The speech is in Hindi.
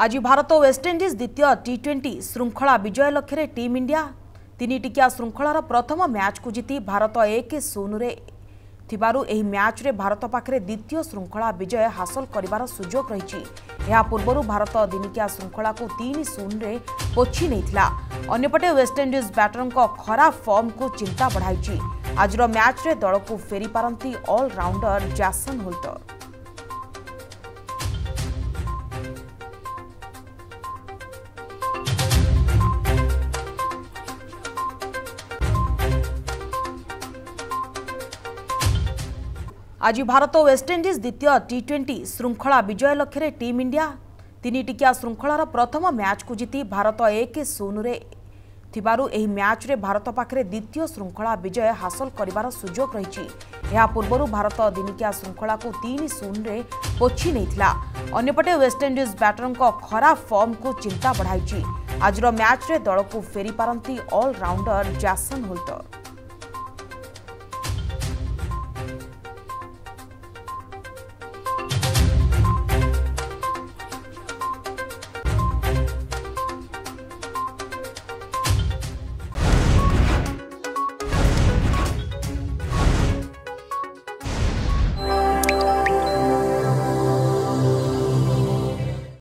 आज भारत वेस्टइंडीज द्वितीय टी20 श्रृंखला विजय लक्ष्य टीम इंडिया तीनिटिकिया श्रृंखलार प्रथम मैच को जीति भारत 1-0 थी मैच रे भारत पाखे द्वितीय श्रृंखला विजय हासिल करार सुजोग रही। यह पूर्व भारत दिनिकिया श्रृंखला को 3-0 पोछि नहीं। अंपटे वेस्टइंडीज बैटरों खराब फॉर्म को चिंता बढ़ाई। आज मैच रे दल को फेरी पारती ऑलराउंडर जैसन होल्टर। आज भारत वेस्टइंडीज द्वितीय टी20 श्रृंखला विजय लक्ष्य टीम इंडिया तीनिटिकिया श्रृंखलार प्रथम मैच को जीति भारत 1-0 थी मैच रे भारत पाखे द्वितीय श्रृंखला विजय हासिल करार सुजोग रही। यह पूर्व भारत दिनिकिया श्रृंखला को 3-0 पोछि नहीं। अंपटे वेस्टइंडीज बैटरों खराब फॉर्म को चिंता बढ़ाई। आज मैच रे दल को फेरी पारती ऑलराउंडर जैसन होल्टर।